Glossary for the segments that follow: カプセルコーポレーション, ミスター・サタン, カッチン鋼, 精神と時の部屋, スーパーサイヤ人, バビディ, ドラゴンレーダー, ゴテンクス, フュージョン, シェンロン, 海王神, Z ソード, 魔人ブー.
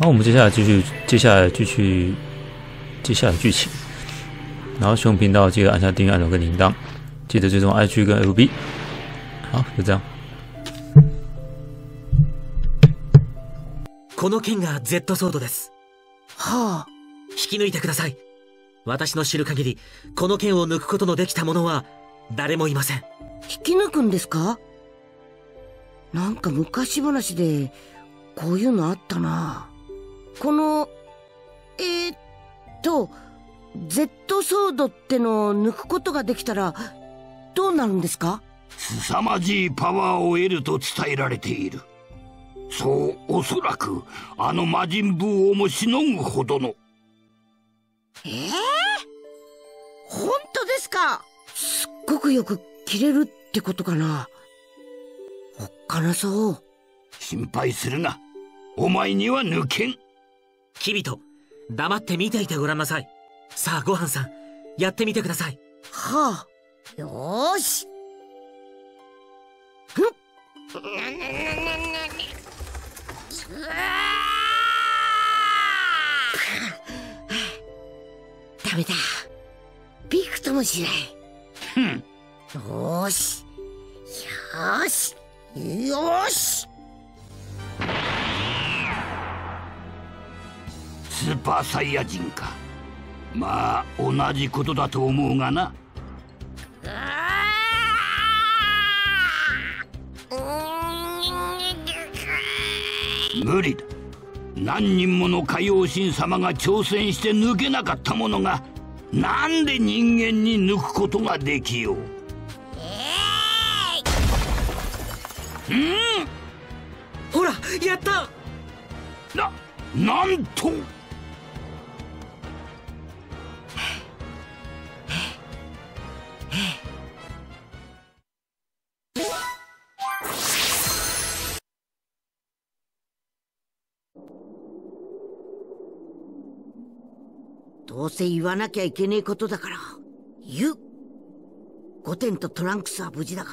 然后我们接下来剧情。然后喜欢频道记得按下订阅按钮跟铃铛，记得追踪 IG 跟 FB。好，就这样。この剣が Z ソードです。はあ、引き抜いてください。私の知る限り、この剣を抜くことのできた者は誰もいません。引き抜くんですか？なんか昔話でこういうのあったな。このZ ソードってのを抜くことができたらどうなるんですか？凄まじいパワーを得ると伝えられている。そう、おそらくあの魔人ブーをもしのぐほどの。本当ですか？すっごくよく切れるってことかな。おっかなそう。心配するな、お前には抜けん。キビト、黙って見ていてごらんなさい。さあ、ごはんさん、やってみてください。はあ、よーし。ふんうわーダメだ、びくともしない。ふんよーしよーしよーし。スーパーサイヤ人か。まあ同じことだと思うがな。無理だ。何人もの海王神様が挑戦して抜けなかったものが、なんで人間に抜くことができよう。ほら、やった！なんと！どうせ言わなきゃいけねえことだから言う。ゴテンとトランクスは無事だが、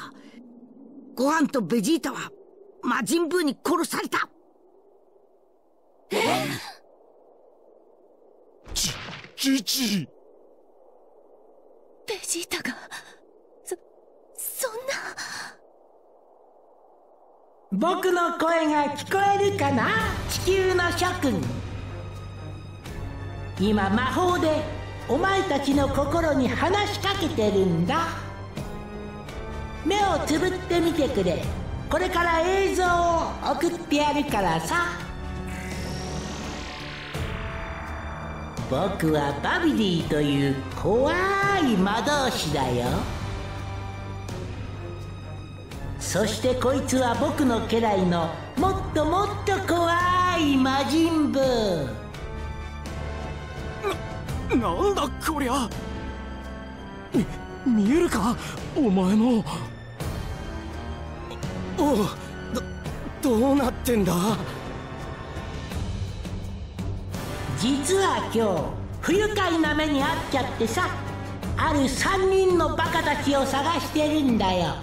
ゴハンとベジータは魔人ブーに殺された。じいベジータがそんな。僕の声が聞こえるかな、地球の諸君。今魔法でお前たちの心に話しかけてるんだ。目をつぶってみてくれ。これから映像を送ってやるからさ。僕はバビディという怖い魔導士だよ。そしてこいつは僕の家来のもっともっと怖い魔人ブー。なんだこりゃ。見えるか、お前も。どうなってんだ。実は今日不愉快な目に遭っちゃってさ、ある3人のバカたちを探してるんだよ。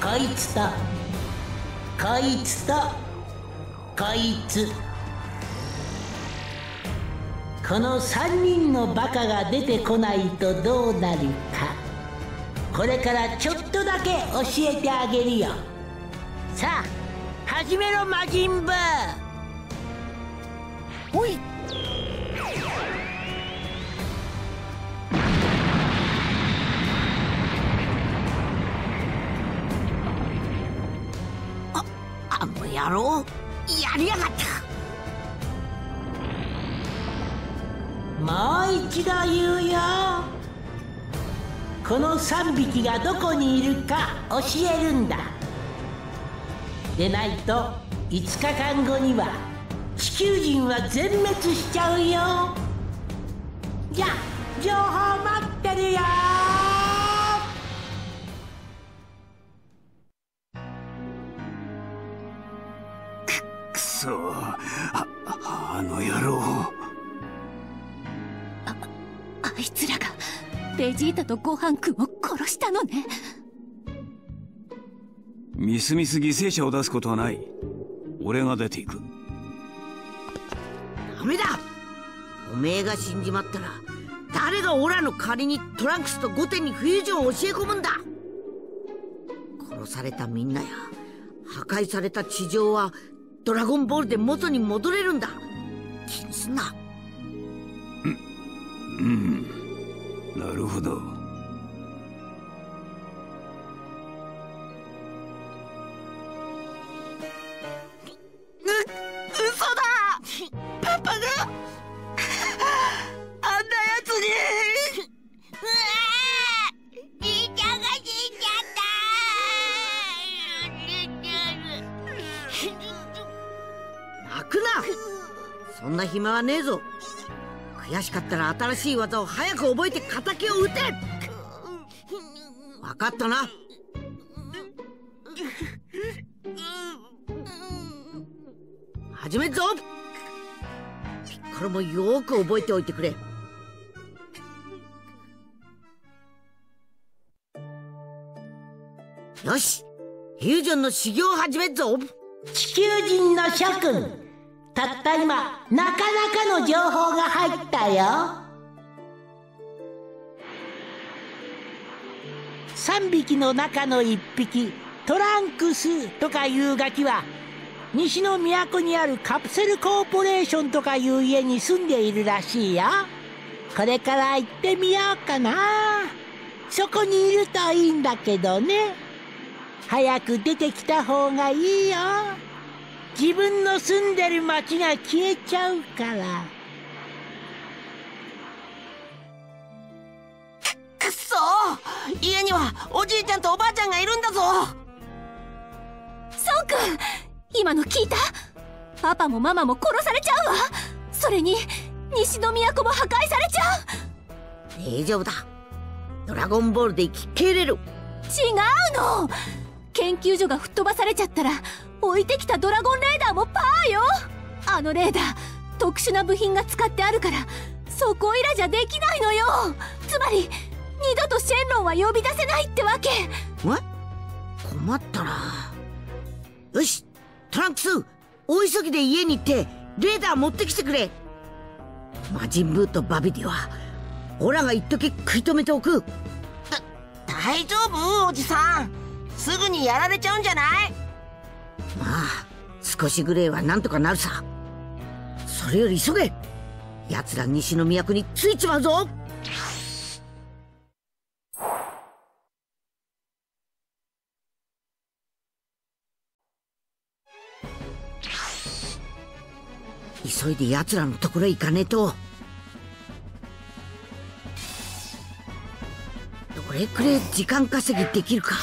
こいつとこいつ。この3人のバカが出てこないとどうなるか、これからちょっとだけ教えてあげるよ。さあ、始めろ魔人ブー。おい、あの野郎、やりやがった。もう一度言うよ。この3匹がどこにいるか教えるんだ。でないと5日間後には地球人は全滅しちゃうよ。じゃあ、情報待ってるよ。くそ、あの野郎。あいつらがベジータとゴハン君を殺したのね。ミス犠牲者を出すことはない。俺が出ていく。ダメだ。おめえが死んじまったら誰がオラの代わりにトランクスとゴテンにフュージョンを教え込むんだ。殺されたみんなや破壊された地上はドラゴンボールで元に戻れるんだ。気にすんな。うん、なるほど。嘘だ。パパがあんなやつにじいちゃんが死んじゃった。泣くな、そんな暇はねえぞ。悔しかったら新しい技を早く覚えて敵を撃て。分かったな。始めっぞ。ピッコロもよーく覚えておいてくれ。よし、フュージョンの修行を始めっぞ。地球人の諸君、たった今なかなかの情報が入ったよ。3匹の中の1匹、トランクスとかいうガキは西の都にあるカプセルコーポレーションとかいう家に住んでいるらしいよ。これから行ってみようかな。そこにいるといいんだけどね。早く出てきた方がいいよ。自分の住んでる町が消えちゃうから。くっそー！家にはおじいちゃんとおばあちゃんがいるんだぞ。そうくん、今の聞いた？パパもママも殺されちゃうわ。それに西の都も破壊されちゃう。大丈夫だ。ドラゴンボールで生き切れる。違うの。研究所が吹っ飛ばされちゃったら置いてきたドラゴンレーダーもパーよ。あのレーダー特殊な部品が使ってあるからそこいらじゃできないのよ。つまり二度とシェンロンは呼び出せないってわけ。困ったな。よし、トランクス、大急ぎで家に行ってレーダー持ってきてくれ。魔人ブーとバビディはオラが一時食い止めておく。大丈夫？おじさん、すぐにやられちゃうんじゃない？まあ少しぐらいはなんとかなるさ。それより急げ。奴ら西の都に着いちまうぞ。急いで奴らのところへ行かねえと。どれくらい時間稼ぎできるか。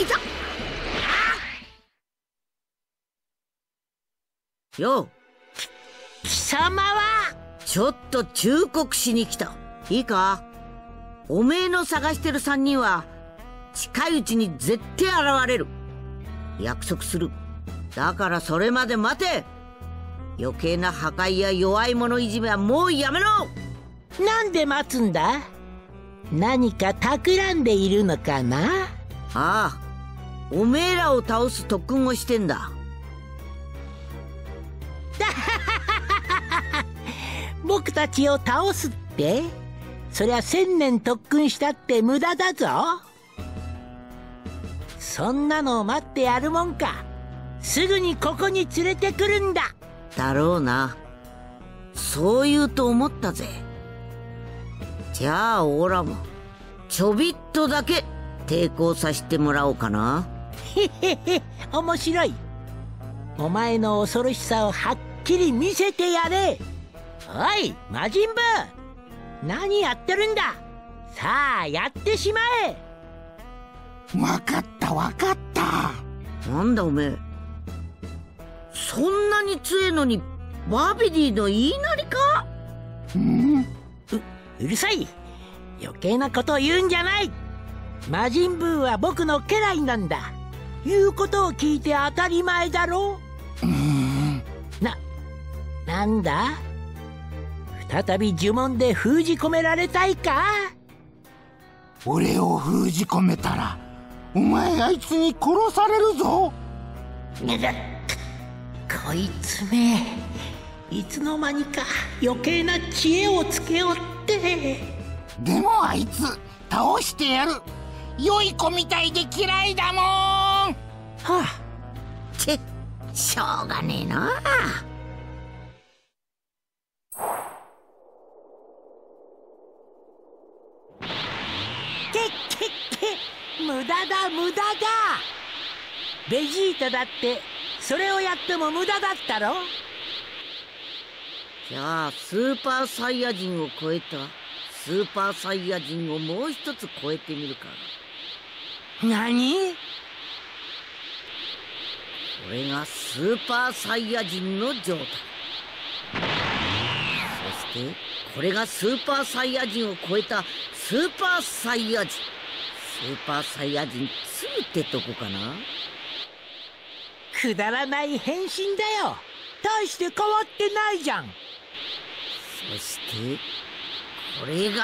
いたよ。貴様はちょっと忠告しに来た。いいか、おめえの探してる3人は近いうちに絶対現れる。約束する。だからそれまで待て。余計な破壊や弱い者いじめはもうやめろ。なんで待つんだ？何か企んでいるのかな？ああ、おめえらを倒す特訓をしてんだ。僕たちを倒すって？そりゃ1000年特訓したって無駄だぞ。そんなのを待ってやるもんか。すぐにここに連れてくるんだ。だろうな。そう言うと思ったぜ。じゃあオラもちょびっとだけ抵抗させてもらおうかな。へへへ、面白い。お前の恐ろしさをはっきり見せてやれ。おい魔人ブー、何やってるんだ。さあやってしまえ。分かった分かった。なんだおめえ、そんなに強えのにバビディの言いなりか？うるさい。余計なことを言うんじゃない。魔人ブーは僕の家来なんだ。言うことを聞いて当たり前だろ。なんだ、再び呪文で封じ込められたいか？俺を封じ込めたらお前あいつに殺されるぞ。こいつめ、いつの間にか余計な知恵をつけおって。でもあいつ倒してやる。良い子みたいで嫌いだもん。はあ、しょうがねえなあ。無駄だ無駄だ。ベジータだってそれをやっても無駄だったろ。じゃあスーパーサイヤ人を超えたスーパーサイヤ人をもう一つ超えてみるか。何？これがスーパーサイヤ人の状態。そしてこれがスーパーサイヤ人を超えたスーパーサイヤ人。スーパーサイヤ人2ってとこかな。くだらない変身だよ。大して変わってないじゃん。そしてこれが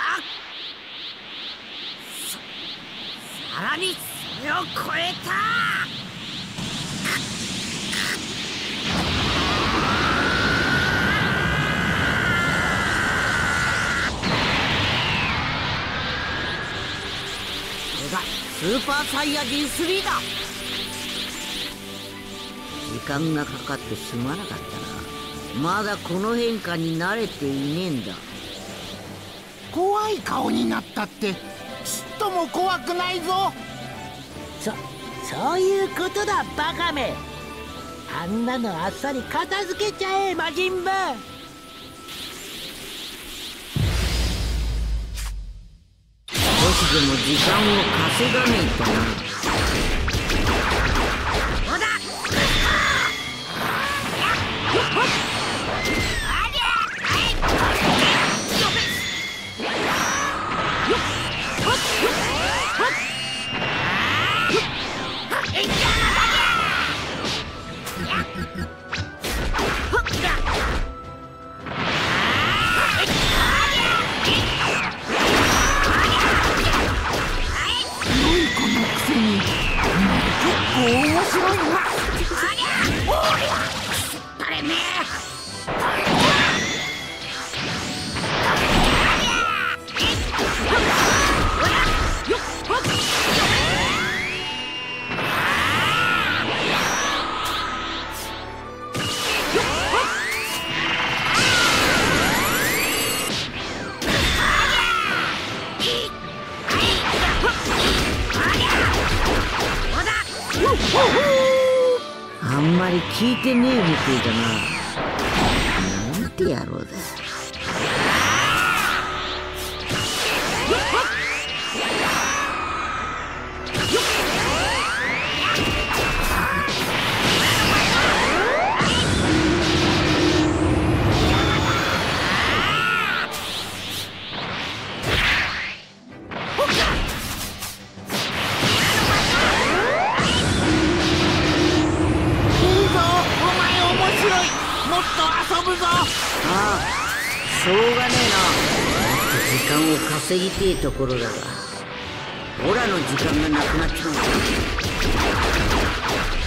さらにそれを超えた。スーパーサイヤ人3だ。時間がかかってすまなかったな。まだこの変化に慣れていねえんだ。怖い顔になったってちっとも怖くないぞ。そういうことだバカめ。あんなのあっさり片付けちゃえ魔人ブー。でも時間を稼がねえとな。そうだ。面白いな。あんまり聞いてねえみてえだな。なんて野郎だ。しょうがねえな。時間を稼ぎてえところだが、オラの時間がなくなっちゃうんだ。オ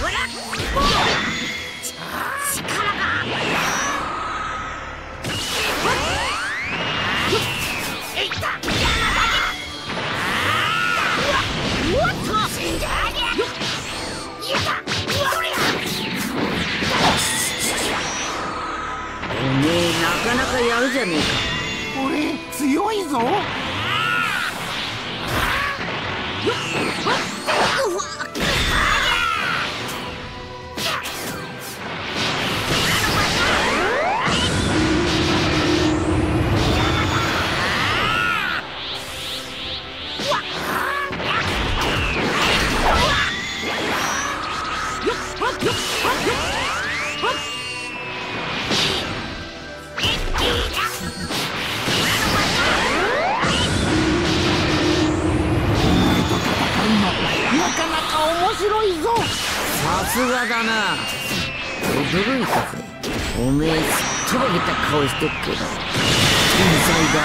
ラ力がいったやだ。おっと死んじゃいやだ。おめえなかなかやるじゃねえか。俺強いぞ。さすがだな。驚いたぜ。おめえすっとぼけた顔してっけど天才だ。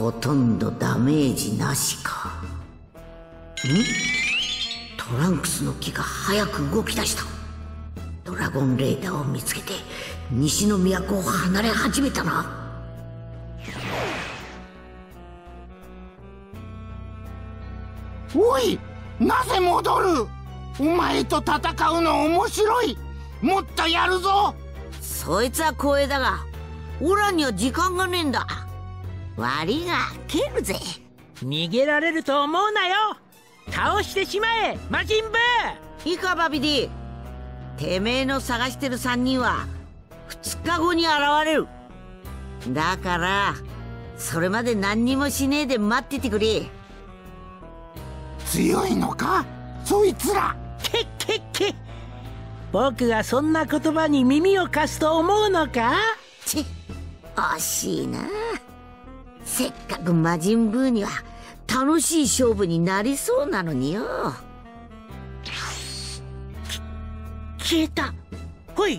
ほとんどダメージなしか。トランクスの木が早く動き出した。ドラゴンレーダーを見つけて西の都を離れ始めたな。おい、なぜ戻る？お前と戦うの面白い。もっとやるぞ。そいつは光栄だが、オラには時間がねえんだ。悪いが蹴るぜ。逃げられると思うなよ。倒してしまえ魔人ブー。いいかバビディ、てめえの探してる3人は2日後に現れる。だからそれまで何にもしねえで待っててくれ。強いのかそいつら。けっけっけ、僕がそんな言葉に耳を貸すと思うのか。ちっ、惜しいな。せっかく魔人ブーには楽しい勝負になりそうなのによ。消えた。ほい、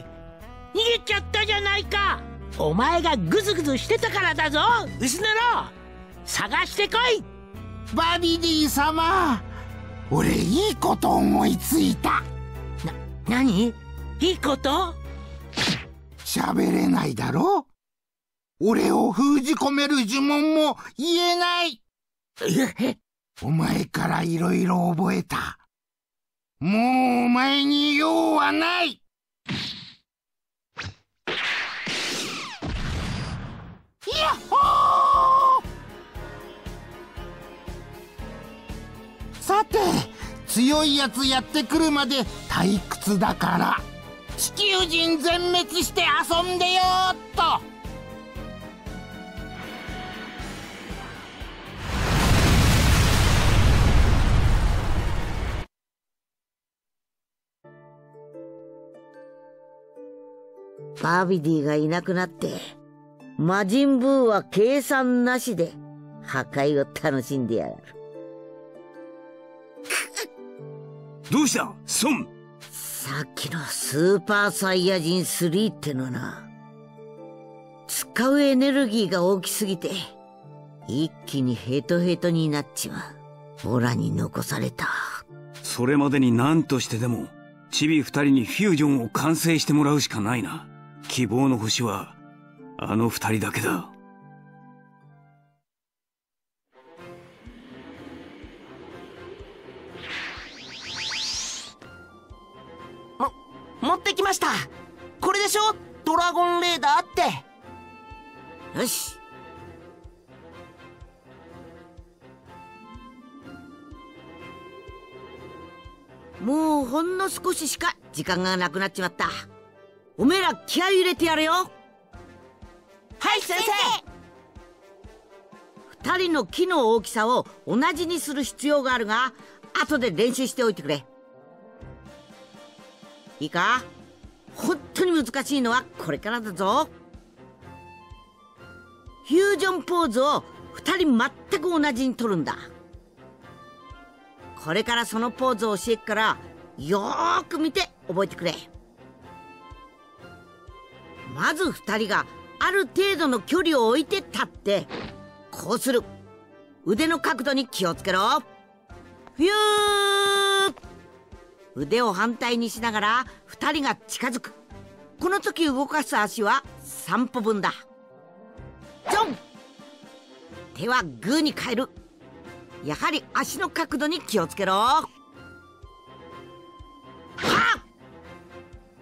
逃げちゃったじゃないか。お前がグズグズしてたからだぞ薄野郎。探してこい。バビディ様、俺いいこと思いついた。何？いいこと？喋れないだろ？俺を封じ込める呪文も言えない。お前からいろいろ覚えた。もうお前に用はない。やっほー。さて、強いやつやってくるまで退屈だから地球人全滅して遊んでよーっと。バービディがいなくなって魔人ブーは計算なしで破壊を楽しんでやがる。どうしたソン。さっきのスーパーサイヤ人3ってのはな、使うエネルギーが大きすぎて一気にヘトヘトになっちまう。オラに残された。それまでに何としてでもチビ2人にフュージョンを完成してもらうしかないな。希望の星はあの2人だけだ。持ってきました。これでしょ、ドラゴンレーダーって。よし。もうほんの少ししか時間がなくなっちまった。おめえら気合い入れてやれよ。はい先生。2人の木の大きさを同じにする必要があるが、後で練習しておいてくれ。いいか、本当に難しいのはこれからだぞ。フュージョンポーズを2人全く同じにとるんだ。これからそのポーズを教えるから、よーく見て覚えてくれ。まず2人がある程度の距離を置いて立って、こうする。腕の角度に気をつけろ。フュー。腕を反対にしながら2人が近づく。この時動かす足は3歩分だ。ジョン。手はグーに変える。やはり足の角度に気をつけろ。はっ。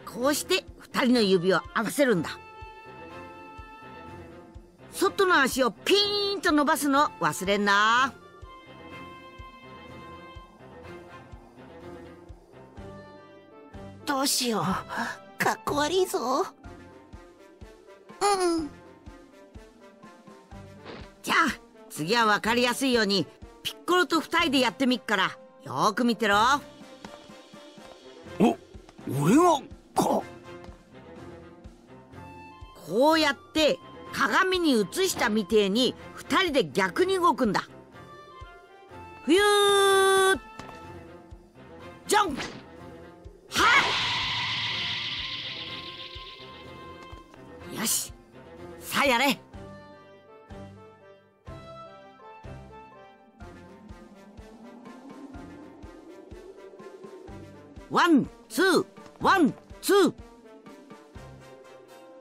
こうして2人の指を合わせるんだ。外の足をピーンと伸ばすのを忘れんな。どうしよう、かっこ悪いぞ。うん。じゃあ次は分かりやすいようにピッコロと2人でやってみっから、よーく見てろ。俺はか。こうやって鏡に映したみてえに2人で逆に動くんだ。ふゆー。ジャン。はっ。よし、さあやれ。ワンツーワンツー。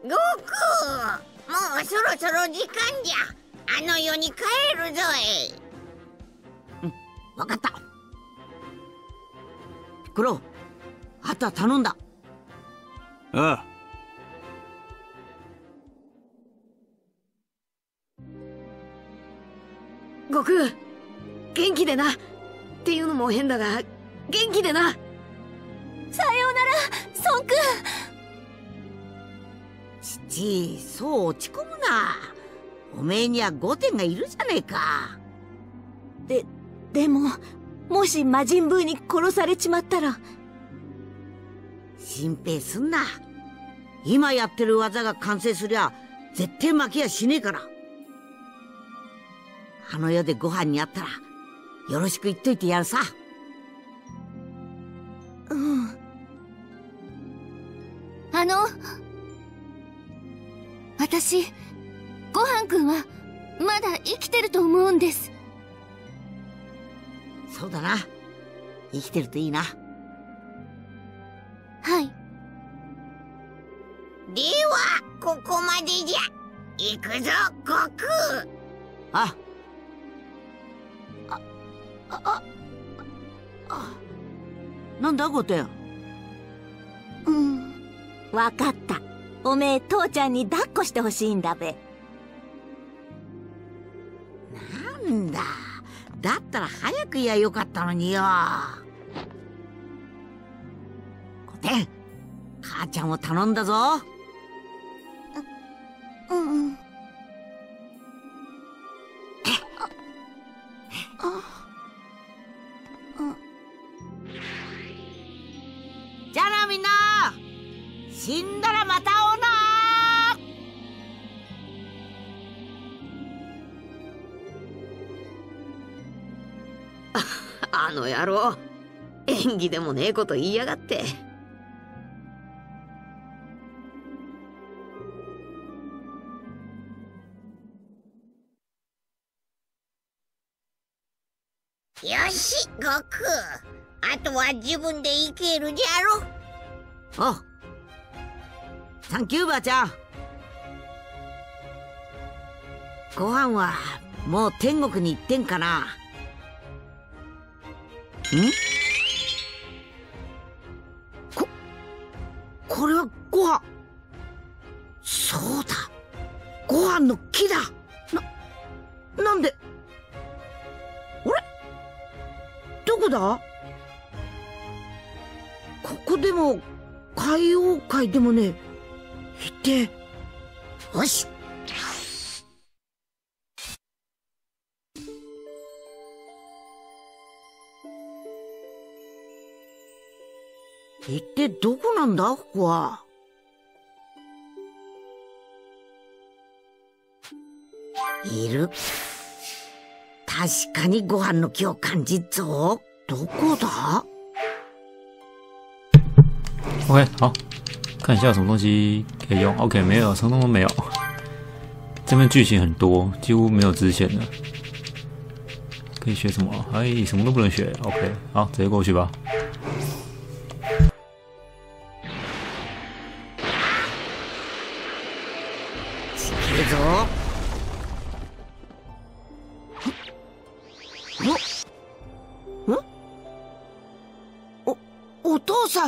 悟空、もうそろそろ時間じゃ。あの世に帰るぞい。うん、わかった。ピコロ、あとは頼んだ。ああ。悟空、元気でな。っていうのも変だが、元気でな。さようなら、孫君。父、そう落ち込むな。おめえには御殿がいるじゃねえか。でも、もし魔人ブーに殺されちまったら。心配すんな。今やってる技が完成すりゃ、絶対負けやしねえから。あの世でご飯にあったら、よろしく言っといてやるさ。うん。私、ご飯くんは、まだ生きてると思うんです。そうだな。生きてるといいな。はい。では、ここまでじゃ。行くぞ、悟空。あ。なんだ御殿。わかった。おめえ父ちゃんに抱っこしてほしいんだべ。なんだ、だったら早く言やよかったのによ。御殿、母ちゃんを頼んだぞ。うんじゃあな、みんな、死んだらまた会おうな。あの野郎、演技でもねえこと言いやがって。よし、悟空。あとは自分で生きるじゃろ。おう。サンキュー、ばあちゃん。ご飯はもう天国に行ってんかな。これはご飯。そうだ、ご飯の木だ。なんでどこだ。ここでも海王界でもねえ。いてよし。一体どこなんだここは。いる。確かにご飯の木を感じっぞ。どこだ。OK， 好，看一下有什么东西可以用。OK， 没有，什么都没有。这边剧情很多，几乎没有支线的。可以学什么？哎，什么都不能学。OK， 好，直接过去吧。别走。お父さん。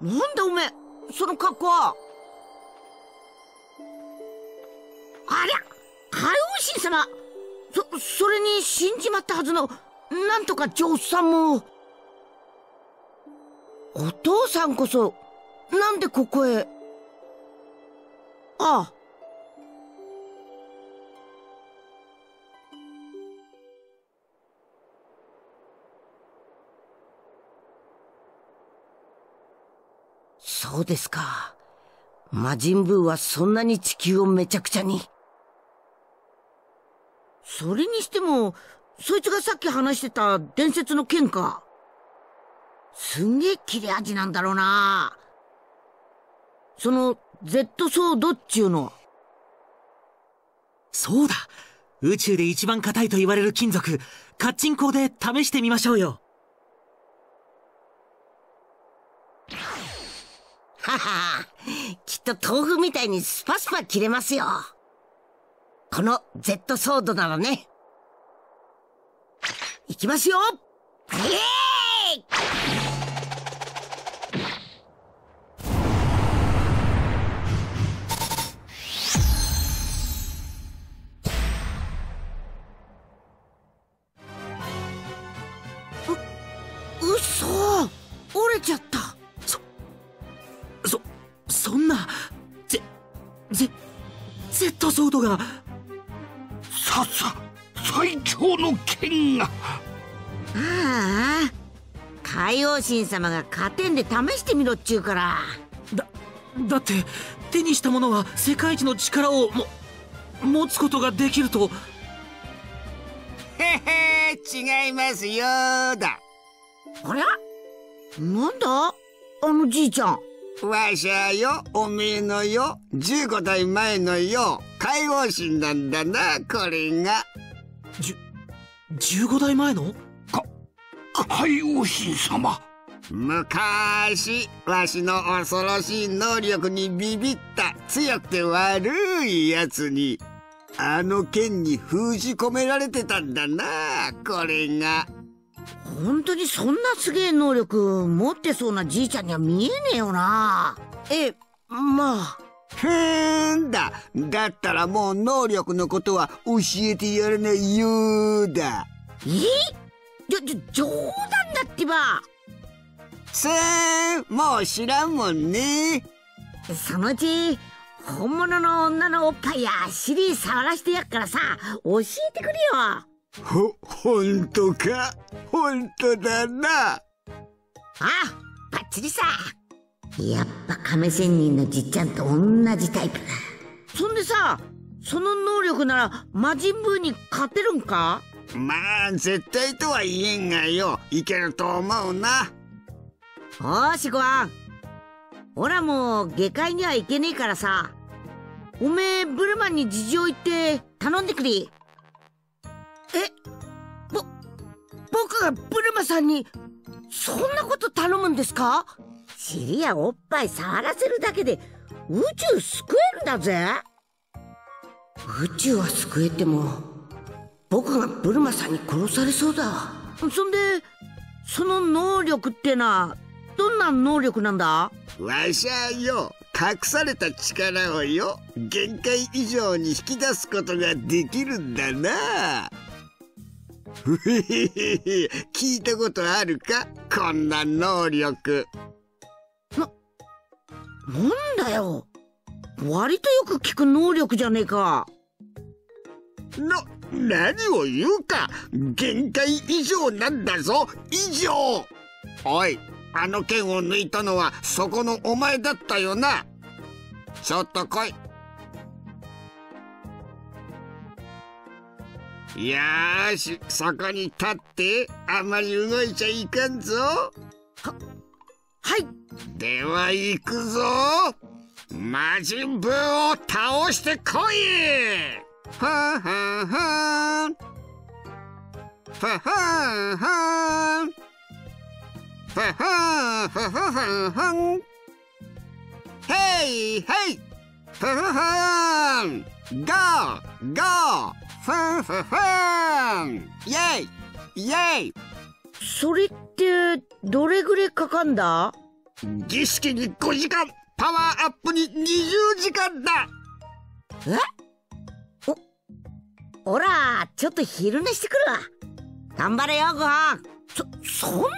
なんだおめえ、その格好は。ありゃ、海王神様。それに死んじまったはずの、なんとか上司さんも。お父さんこそ、なんでここへ。ああ。そうですか。魔人ブーはそんなに地球をめちゃくちゃに。それにしても、そいつがさっき話してた伝説の剣か。すんげえ切れ味なんだろうな。その、Z ソードっちゅうの。そうだ。宇宙で一番硬いと言われる金属、カッチン鋼で試してみましょうよ。きっと豆腐みたいにスパスパ切れますよ。この Z ソードならね。いきますよ。イエーイ！うそー、折れちゃった。そんな Z ソードが最強の剣が。ああ、海王神様が加点で試してみろっちゅうから。だって手にしたものは世界一の力を持つことができると。違いますよーだ。あれ、なんだあのじいちゃん。わしゃよ、おめえのよ、15代前のよ、海王神なんだな、これが。15代前の海王神様。昔わしの恐ろしい能力にビビった強くて悪いやつに、あの剣に封じ込められてたんだな、これが。本当にそんなすげえ能力持ってそうなじいちゃんには見えねえよな。え、まあ。だったらもう能力のことは教えてやらないよーだ。え？冗談だってば。もう知らんもんね。そのうち本物の女のおっぱいや尻触らしてやっからさ、教えてくれよ。ほんとか。ほんとだな。ああ、バッチリさ。やっぱ亀仙人のじっちゃんと同じタイプだ。そんでさ、その能力なら魔人ブーに勝てるんか？まあ絶対とは言えんがよ、いけると思うな。おしごはん、おらもう下界には行けねえからさ、おめえブルマンに事情言って頼んでくれ。え、僕がブルマさんにそんなこと頼むんですか？尻やおっぱい触らせるだけで宇宙救えるんだぜ。宇宙は救えても僕がブルマさんに殺されそうだ。そんでその能力ってのはどんな能力なんだ？わしゃよ、隠された力をよ、限界以上に引き出すことができるんだな。ふへへへへ、聞いたことあるか、こんな能力。なんだよ、割とよく聞く能力じゃねえか。何を言うか、限界以上なんだぞ、以上。おい、あの剣を抜いたのはそこのお前だったよな。ちょっと来い。よーし、そこに立ってあまり動いちゃいかんぞ。はい。では行くぞ。魔人ブーを倒してこい。はははん。はははん。はははははん。ヘイヘイ。はははん。ゴーゴー。はははん。イェイイェイ。それってどれぐらいかかんだ？儀式に5時間、パワーアップに20時間だ。え？おらちょっと昼寝してくるわ。頑張れよごはん。そんな。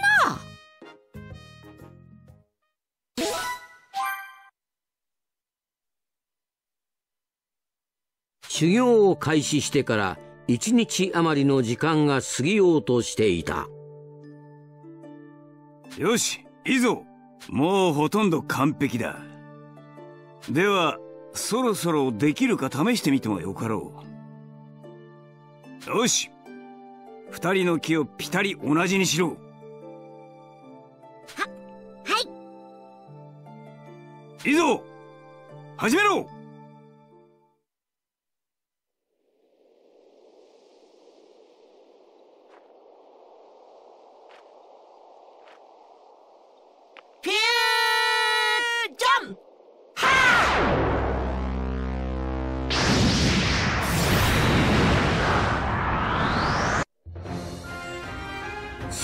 修行を開始してから1日余りの時間が過ぎようとしていた。よし、いいぞ。もうほとんど完璧だ。では、そろそろできるか試してみてもよかろう。よし、二人の気をぴたり同じにしろ。はい。いいぞ、始めろ。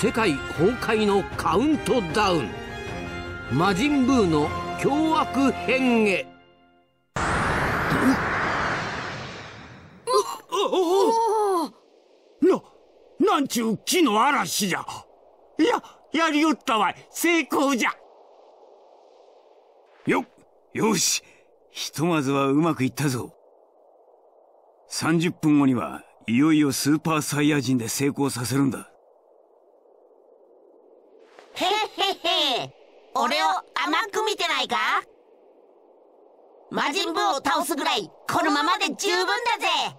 世界崩壊のカウントダウン、魔人ブーの凶悪変化。なんちゅう木の嵐じゃ。やりよったわい、成功じゃ。よし、ひとまずはうまくいったぞ。30分後にはいよいよスーパーサイヤ人で成功させるんだ。へっへっへー、俺を甘く見てないか？魔人ブーを倒すぐらいこのままで十分だぜ。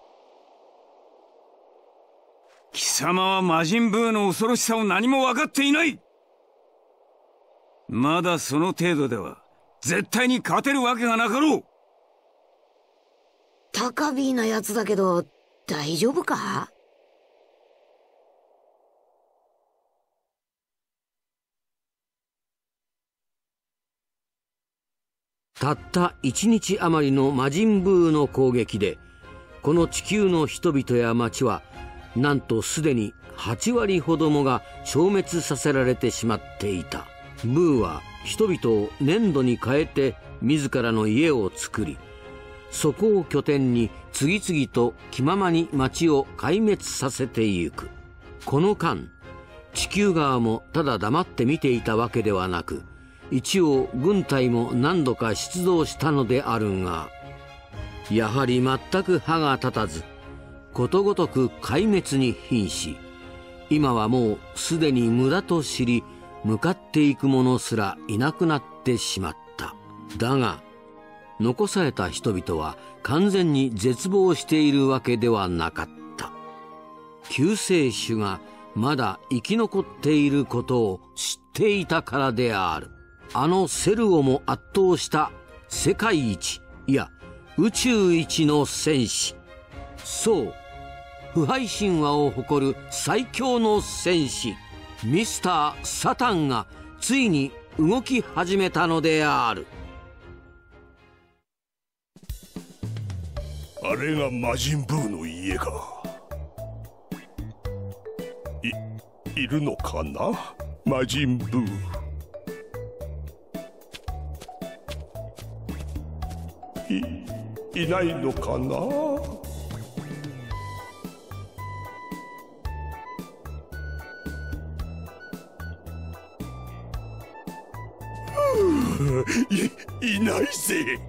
貴様は魔人ブーの恐ろしさを何も分かっていない。まだその程度では絶対に勝てるわけがなかろう。高ビーなやつだけど大丈夫か？たった1日余りの魔人ブーの攻撃で、この地球の人々や町はなんとすでに8割ほどもが消滅させられてしまっていた。ブーは人々を粘土に変えて自らの家を作り、そこを拠点に次々と気ままに町を壊滅させていく。この間、地球側もただ黙って見ていたわけではなく、一応軍隊も何度か出動したのであるが、やはり全く歯が立たず、ことごとく壊滅に瀕し、今はもうすでに無駄と知り、向かっていく者すらいなくなってしまった。だが残された人々は完全に絶望しているわけではなかった。救世主がまだ生き残っていることを知っていたからである。あのセルをも圧倒した世界一、いや宇宙一の戦士、そう不敗神話を誇る最強の戦士ミスター・サタンがついに動き始めたのである。あれが魔人ブーの家か。いるのかな、魔人ブー。いないのかな。いないぜ。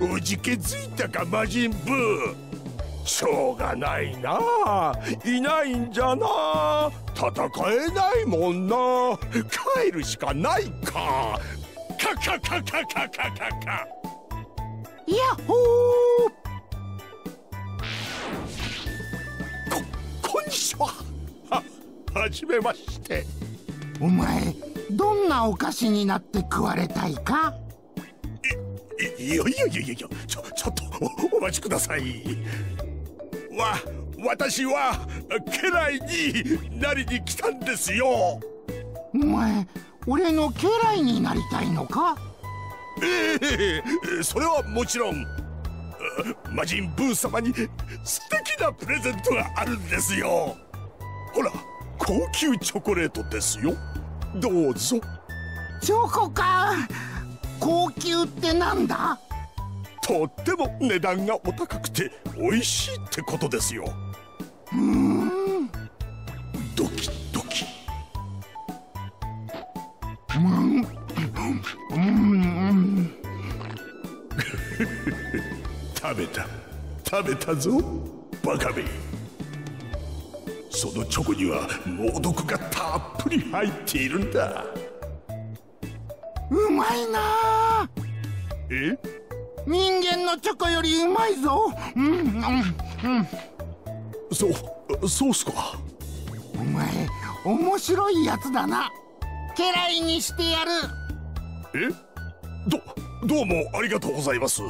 おじけづいたか魔人ブー。しょうがないな、いないんじゃな。戦えないもんな。帰るしかないか。カカカカカカカカ、ヤッホー。こんにちは。はじめまして。お前どんなお菓子になって食われたいか？いや、ちょっと お待ちください。私は家来になりに来たんですよ。お前俺の家来になりたいのか？それはもちろん。魔人ブー様に素敵なプレゼントがあるんですよ。ほら高級チョコレートですよ。どうぞ。チョコか。高級ってなんだ？とっても値段がお高くて美味しいってことですよ。うーん、ドキドキ。食べたぞバカめ。そのチョコには猛毒がたっぷり入っているんだ。うまいな。え？人間のチョコよりうまいぞ。そうっすか。お前面白いやつだな。家来にしてやる。え？どうもありがとうございます。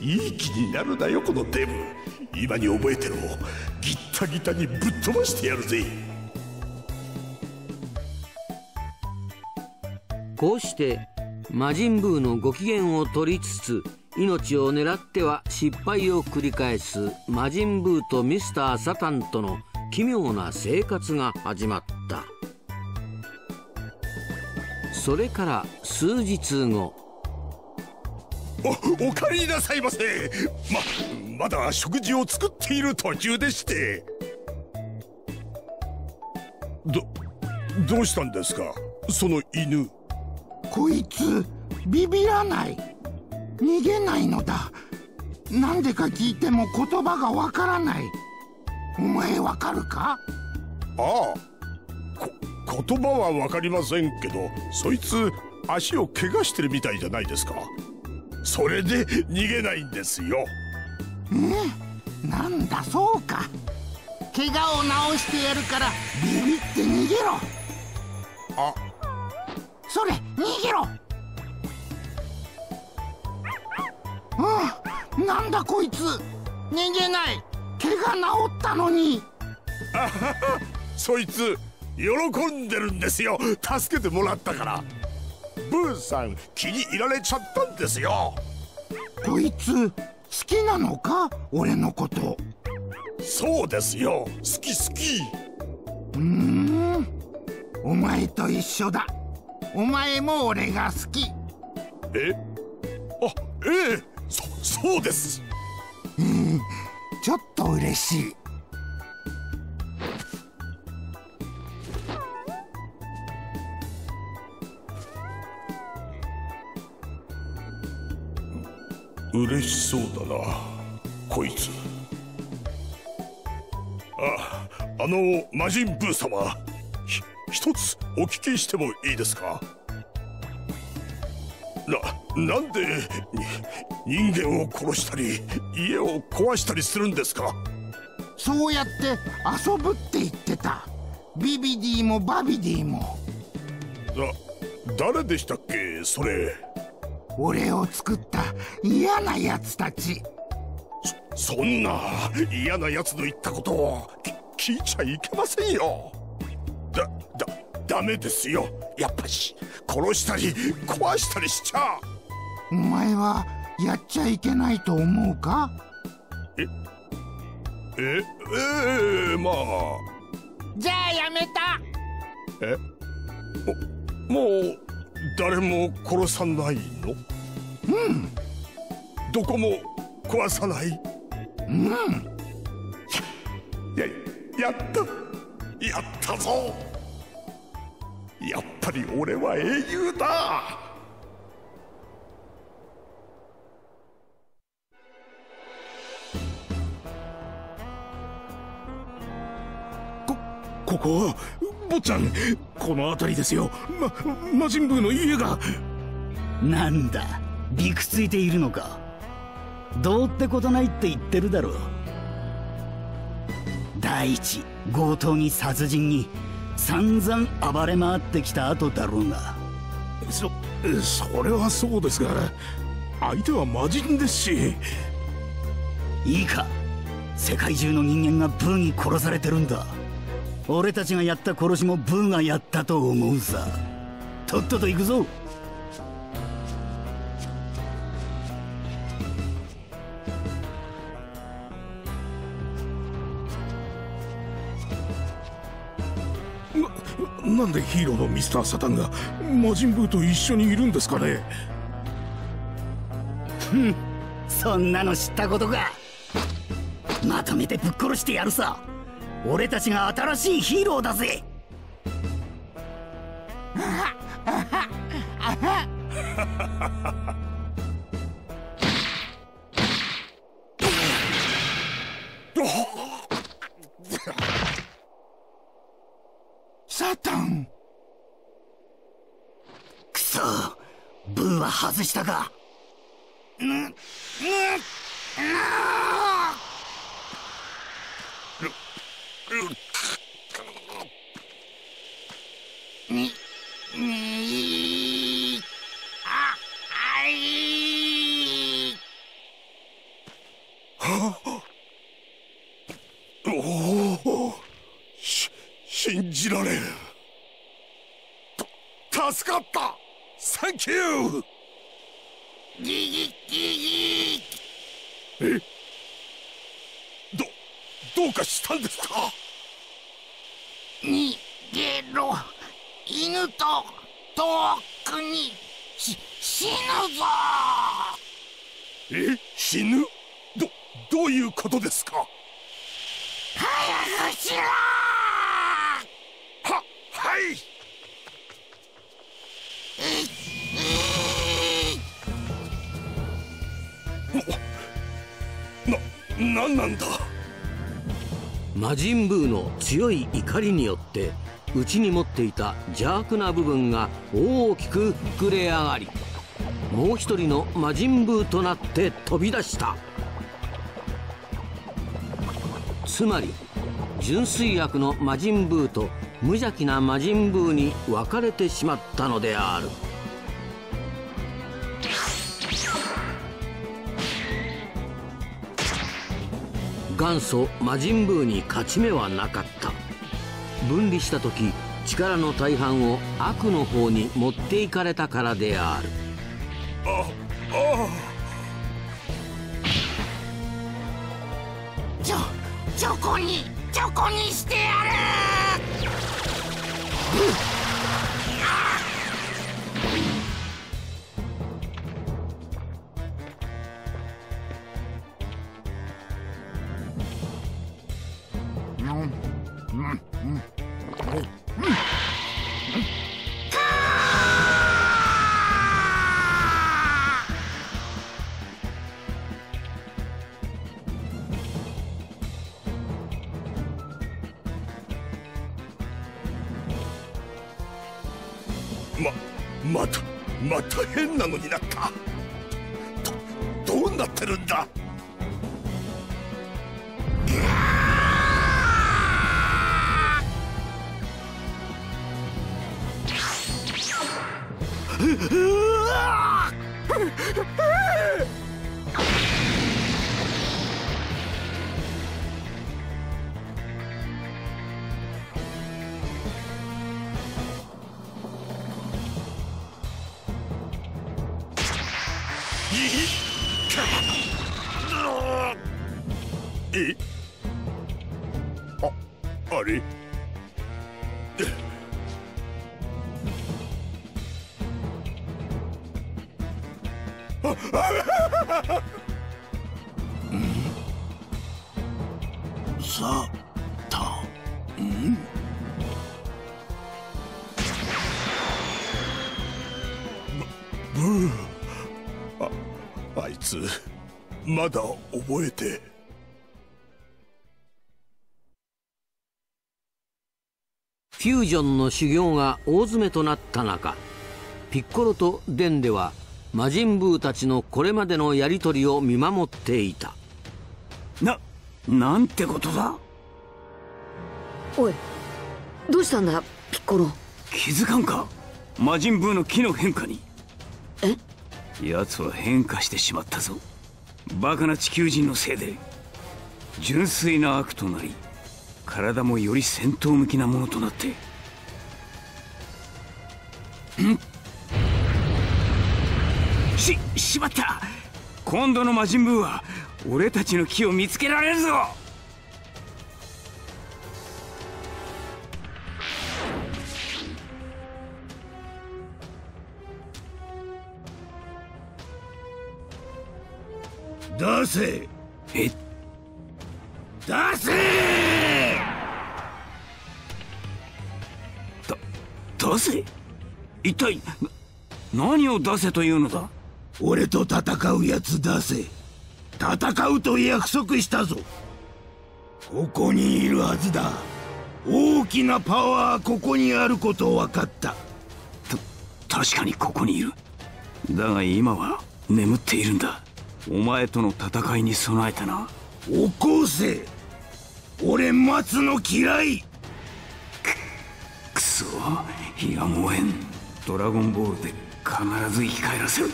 いい気になるなよこのデブ。今に覚えてろ。ギッタギタにぶっ飛ばしてやるぜ。こうして魔人ブーのご機嫌を取りつつ、命を狙っては失敗を繰り返す魔人ブーとミスター・サタンとの奇妙な生活が始まった。それから数日後。お帰りなさいませ。まだ食事を作っている途中でして。どうしたんですか、その犬。こいつビビらない、逃げないのだ。なんでか聞いても言葉がわからない。お前わかるか。ああ、言葉はわかりませんけど、そいつ足を怪我してるみたいじゃないですか。それで逃げないんですよ。うん、なんだそうか。怪我を治してやるからビビって逃げろ。あ、それ逃げろ。うん、なんだこいつ、逃げない。怪我治ったのに。あはは、そいつ喜んでるんですよ、助けてもらったから。ブーさん気に入られちゃったんですよ。こいつ好きなのか、俺のこと。そうですよ、好き好き。うーん、お前と一緒だ。お前も俺が好き。え、あ、ええ、そうです。うん、ちょっと嬉しい。嬉しそうだな、こいつ。あの魔人ブー様、一つお聞きしてもいいですか。なんで人間を殺したり家を壊したりするんですか。そうやって遊ぶって言ってた。ビビディもバビディも。誰でしたっけ、それ。俺を作った嫌なやつたち。そんな嫌なやつの言ったことを聞いちゃいけませんよ。ダメですよ、やっぱし。殺したり壊したりしちゃ。お前はやっちゃいけないと思うか。ええ、まあ。じゃあやめた。え、もう誰も殺さないの？うん。どこも壊さない？うん。やったぞ。やっぱり俺は英雄だ。ここは坊ちゃん、この辺りですよ。魔人ブーの家が。なんだ、びくついているのか。どうってことないって言ってるだろう。第一、強盗に殺人に散々暴れ回ってきた後だろうが。それはそうですが、相手は魔人ですし。いいか、世界中の人間がブーに殺されてるんだ。俺たちがやった殺しもブーがやったと思うさ。とっとと行くぞ。なんでヒーローのミスター・サタンが魔人ブーと一緒にいるんですかね。そんなの知ったことか。まとめてぶっ殺してやるさ。俺たちが新しいヒーローだぜ。サタン。くそ、ブーは外したか。助かった。サンキュー。え？どうかしたんですか？逃げろ、犬と遠くに死ぬぞ。え？死ぬ？どういうことですか？早くしろー！はい。なんだ。魔人ブーの強い怒りによって内に持っていた邪悪な部分が大きく膨れ上がり、もう一人の魔人ブーとなって飛び出した。つまり純粋悪の魔人ブーと無邪気な魔人ブーに分かれてしまったのである。元祖魔人ブーに勝ち目はなかった。分離した時、力の大半を悪の方に持っていかれたからである。チョコにしてやる。また変なのになった。どうなってるんだ。あれさたんブー、あいつまだ覚えて。フュージョンの修行が大詰めとなった中、ピッコロとデンデは魔人ブーたちのこれまでのやり取りを見守っていた。なんてことだ。おい、どうしたんだピッコロ。気づかんか、魔人ブーの気の変化に。え？奴は変化してしまったぞ。バカな地球人のせいで純粋な悪となり、体もより戦闘向きなものとなって。しまった。今度の魔人ブーは俺たちの木を見つけられるぞ。出せ。出せ。出せ。一体何を出せというのだ。俺と戦うやつ出せ。戦うと約束したぞ。ここにいるはずだ。大きなパワーここにあることを分かった。確かにここにいる。だが今は眠っているんだ。お前との戦いに備えたな。起こせ。俺待つの嫌い。くそ、火が燃えん。ドラゴンボールで必ず生き返らせる。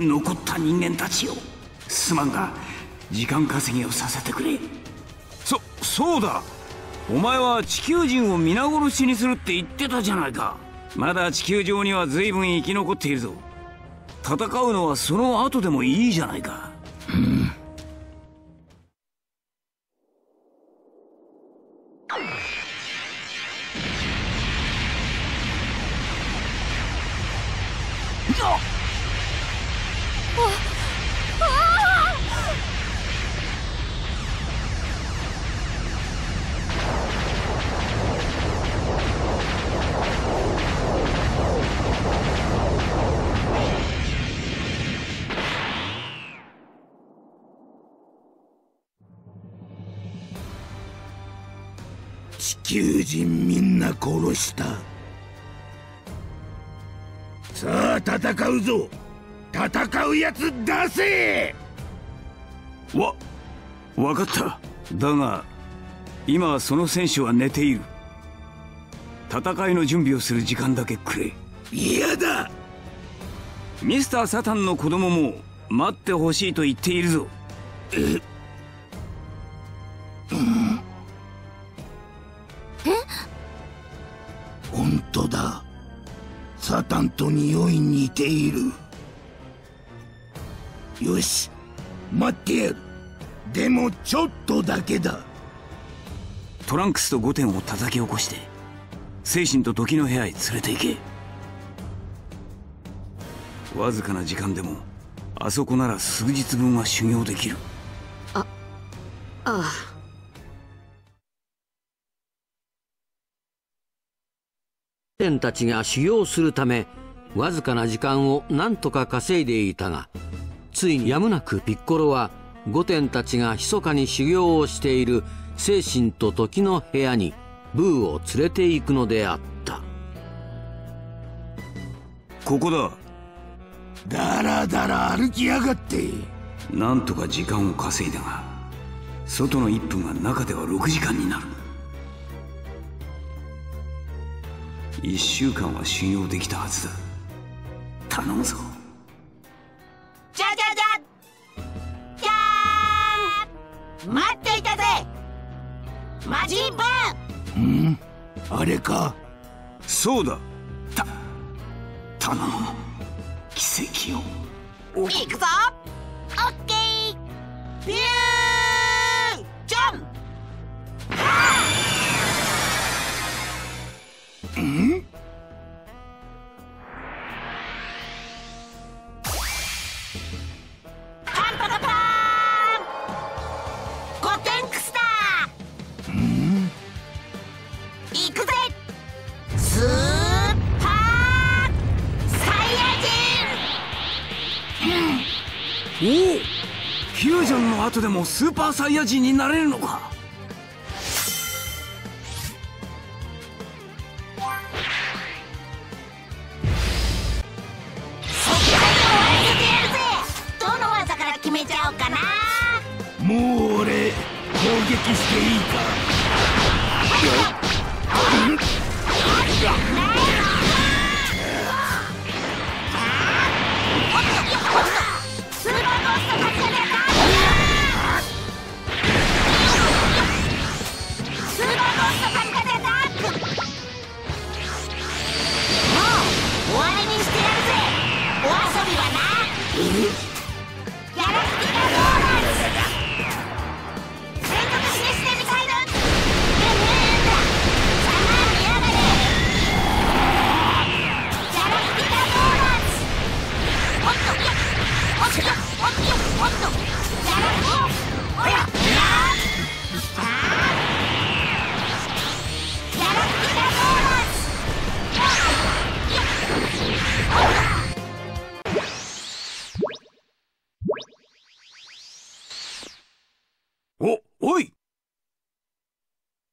残った人間たちよ、すまんが時間稼ぎをさせてくれ。そうだ、お前は地球人を皆殺しにするって言ってたじゃないか。まだ地球上には随分生き残っているぞ。戦うのはその後でもいいじゃないか。うん。地球人みんな殺した。さあ戦うぞ。戦うやつ出せ。分かった。だが今その選手は寝ている。戦いの準備をする時間だけくれ。嫌だ。ミスター・サタンの子供も待ってほしいと言っているぞ。えっ、サタンと匂い似ている。よし、待ってやる。でもちょっとだけだ。トランクスとゴテンを叩き起こして精神と時の部屋へ連れて行け。わずかな時間でもあそこなら数日分は修行できる。ああ。ゴテンたちが修行するためわずかな時間を何とか稼いでいたが、ついにやむなくピッコロはゴテンたちが密かに修行をしている精神と時の部屋にブーを連れて行くのであった。ここだ。だらだら歩きやがって。なんとか時間を稼いだが、外の1分が中では6時間になる。1週間は修行できたはずだ。頼むぞ。じゃじゃじゃじゃーん、待っていたぜ魔人ブー。ん、あれか。そうだ。頼む、奇跡を。行くぞ。オッケー、ビュージャン。ん？パンパカパーン、ゴテンクスだ。ん？いくぜ、スーパーサイヤ人。おお、フュージョンの後でもスーパーサイヤ人になれるのか。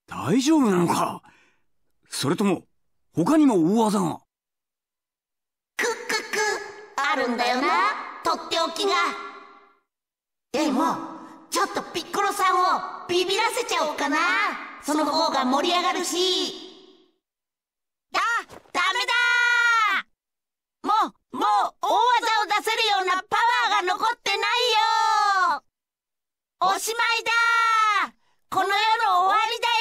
大丈夫なのか？それとも他にも大技が。クックックあるんだよな、とっておきが。でもちょっとピッコロさんをビビらせちゃおうかな。その方が盛り上がるし。ダメだ。もう大技を出せるようなパワーが残ってないよ。おしまいだ。この世の終わりだよ。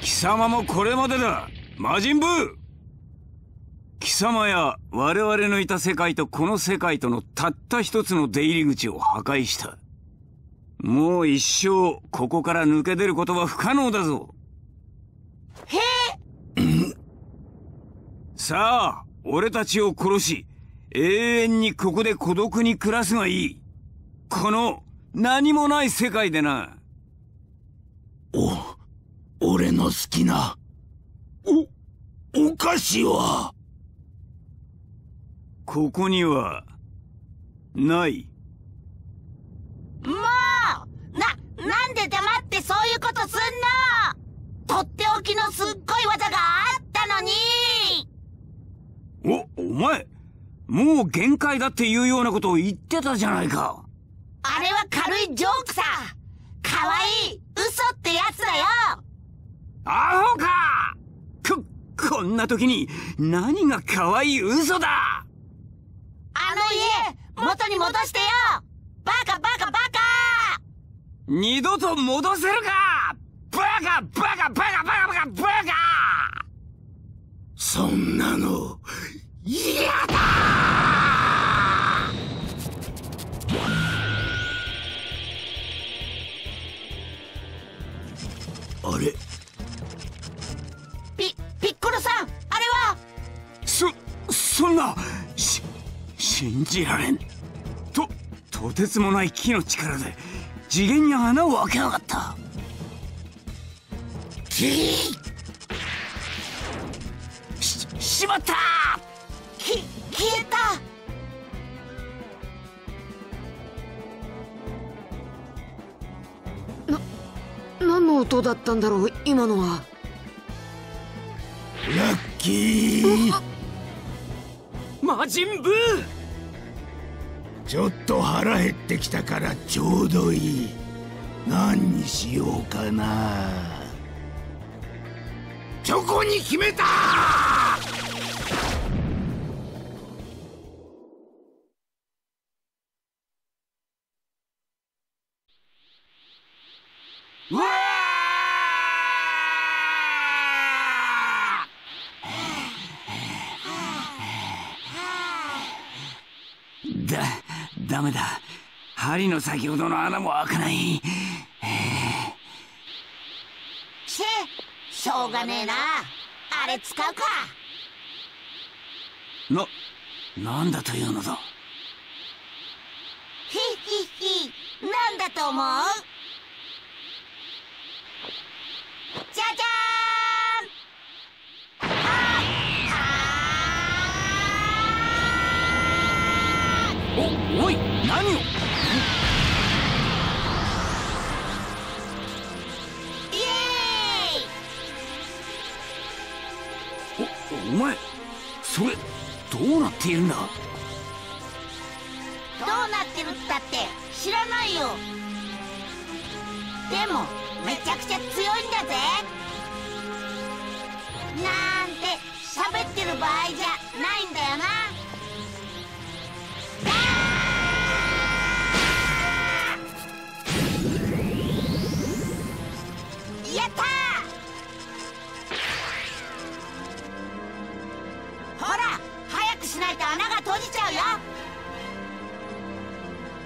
貴様もこれまでだ、魔人ブー。貴様や我々のいた世界とこの世界とのたった一つの出入り口を破壊した。もう一生ここから抜け出ることは不可能だぞ。へえさあ、俺たちを殺し、永遠にここで孤独に暮らすがいい。この何もない世界でな。俺の好きなお菓子はここにはない。もうなんで黙ってそういうことすんの。とっておきのすっごい技があったのに。お前もう限界だっていうようなことを言ってたじゃないか。あれは軽いジョークさ。かわいい嘘ってやつだよ。アホか。こんな時に何がかわいい嘘だ。あの家元に戻してよ。バカバカバカ。二度と戻せるか。バカバカバカバカバカバカ。そんなの嫌だ。あれピッコロさん、あれはそんな信じられん。とてつもない木の力で次元に穴を開けやがった。しまった。消えた。何の音だったんだろう、今のは。ラッキー魔人ブー。ちょっと腹減ってきたからちょうどいい。何にしようかな。チョコに決めた。うわー、ダメだ。針の先ほどの穴も開かない。しょうがねえな。あれ使うか。なんだというのだ。なんだと思う。じゃじゃーん。おい、何を。イエーイ。お前それどうなっているんだ。どうなってるったって知らないよ。でもめちゃくちゃ強いんだぜ。なんて喋ってる場合じゃないんだよな。やったー。ほら早くしないと穴が閉じちゃ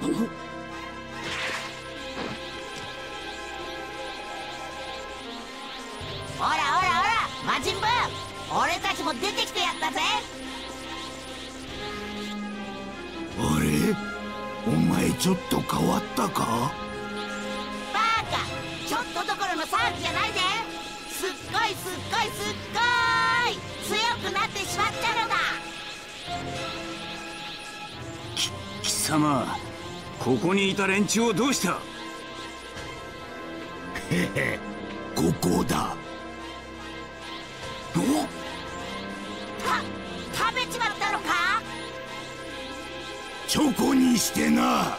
うよ。ほら魔人ブー、俺たちも出てきてやったぜ。あれ、お前ちょっと変わったか。ちょっとどころの騒ぎじゃないぜ。すっごい強くなってしまったのだ。貴様ここにいた連中をどうした。ここだ。食べちまったのか。チョコにしてな。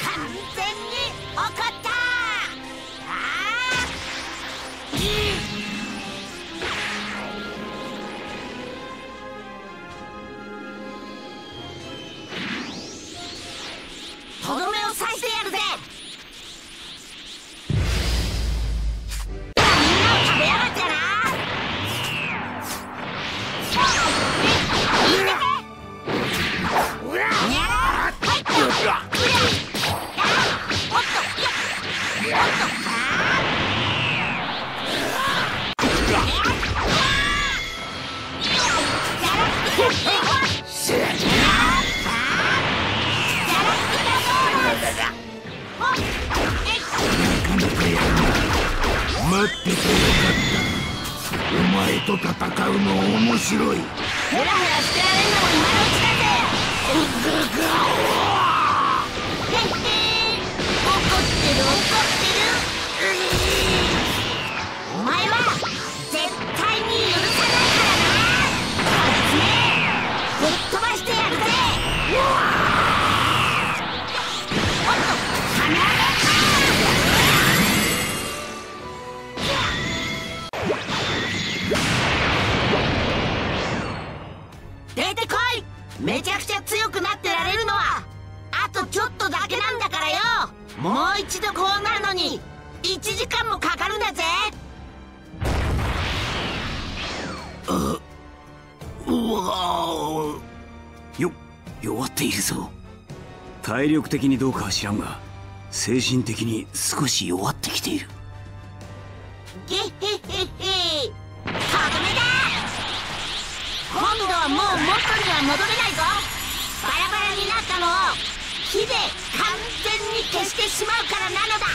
完全に怒った。と戦うの面白い。ヘラヘラしてられんのも今のうちだぜ。てんてん、怒ってる。お前は絶対に許さないからな。こっちね、ぶっ飛ばしてやるぜ。おっと、離れた。出てこい。めちゃくちゃ強くなってられるのはあとちょっとだけなんだからよ。もう一度こうなるのに1時間もかかるんだぜ。あ、うわー、弱っているぞ。体力的にどうかは知らんが、精神的に少し弱ってきている。ゲッヘッヘッヘー、今度はもう元には戻れないぞ。バラバラになったのを火で完全に消してしまうからなのだ。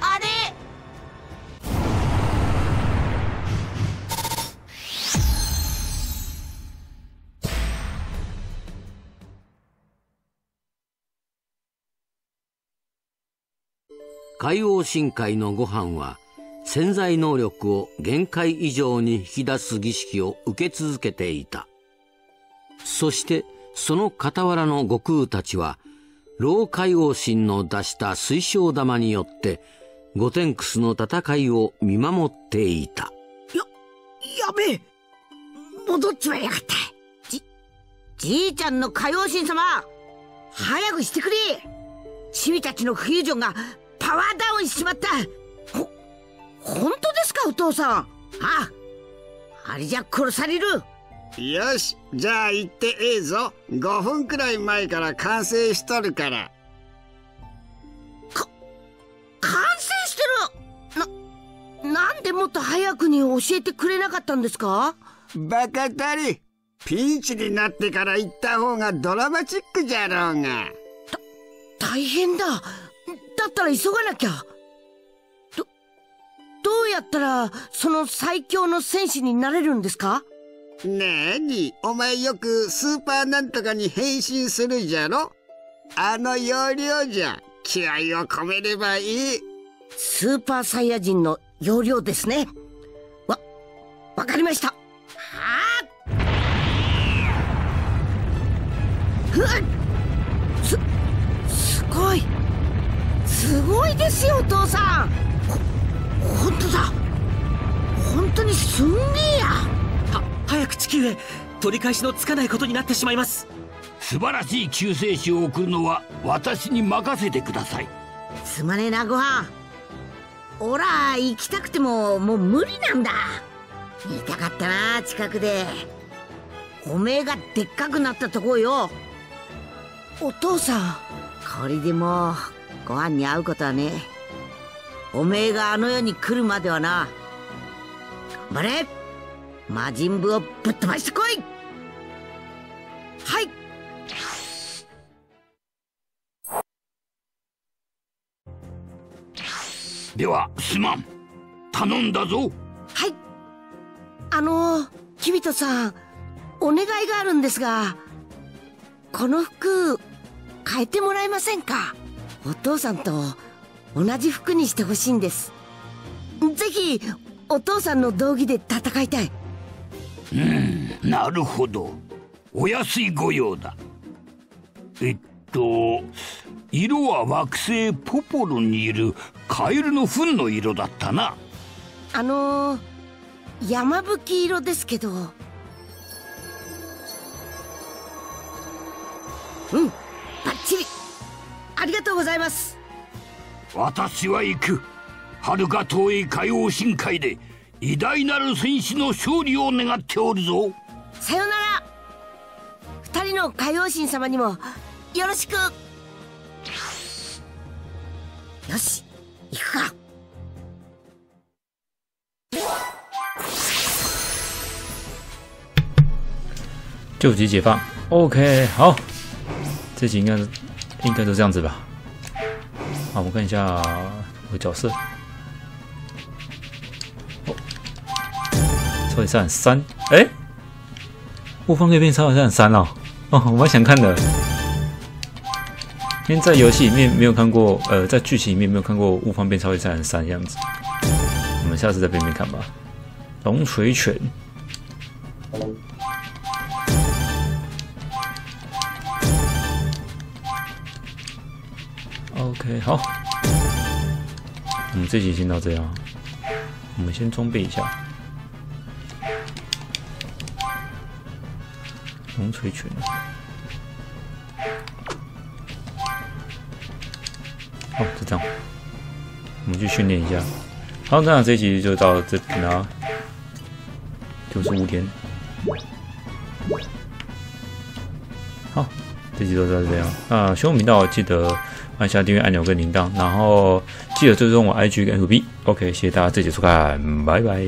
あれ、海王深海のご飯は潜在能力を限界以上に引き出す儀式を受け続けていた。そしてその傍らの悟空たちは、老海王神の出した水晶玉によってゴテンクスの戦いを見守っていた。やべえ、戻っちまいやがった。じいちゃんの海王神様、早くしてくれ。チビたちのフュージョンがパワーダウンしちまった。本当ですか、お父さん。あれじゃ殺される。よし、じゃあ行ってええぞ。5分くらい前から完成しとるから。完成してる。なんでもっと早くに教えてくれなかったんですか。バカたり、ピンチになってから行った方がドラマチックじゃろうが。大変だ。だったら急がなきゃ。どうやったらその最強の戦士になれるんですか？なに、お前よくスーパーなんとかに変身するじゃろ。あの要領じゃ。気合を込めればいい。スーパーサイヤ人の要領ですね。わかりました。はあ、すごい。すごいですよ、お父さん。本当にすんげえや。早く地球へ。取り返しのつかないことになってしまいます。素晴らしい救世主を送るのは私に任せてください。すまねえな、ごはん。おら行きたくてももう無理なんだ。見たかったな、近くで。おめえがでっかくなったとこよ。お父さん、これでもうごはんに会うことはねえ。おめえがあの世に来るまではな。頑張れ。魔人ブをぶっ飛ばしてこい。はい。ではすまん、頼んだぞ。はい。キビトさん、お願いがあるんですが、この服変えてもらえませんか。お父さんと同じ服にしてほしいんです。ぜひお父さんの道着で戦いたい。なるほど、お安い御用だ。色は惑星ポポロにいるカエルの糞の色だったな。山吹色ですけど。バッチリ。ありがとうございます。私は行く。遥か遠い海王深海で偉大なる戦士の勝利を願っておるぞ。さよなら。二人の海王神様にもよろしく。よし、行くか。救急解放。OK， 好，这集应该都这样子吧。好，我看一下我的角色。323，哎，播放列变323了哦，我蛮想看的。因为在游戏里面没有看过，在剧情里面没有看过物方变323样子。我们下次再变变看吧。龙锤拳。 OK， 好，我们这集先到这样，我们先装备一下龙锤拳。哦，就这样，我们去训练一下。好，那这集就到这边啦，95天。好，这集就到这样。那喜欢我频道记得 按下订阅按钮跟铃铛，然后记得追踪我 IG 跟 FB。OK， 谢谢大家这集收看，拜拜。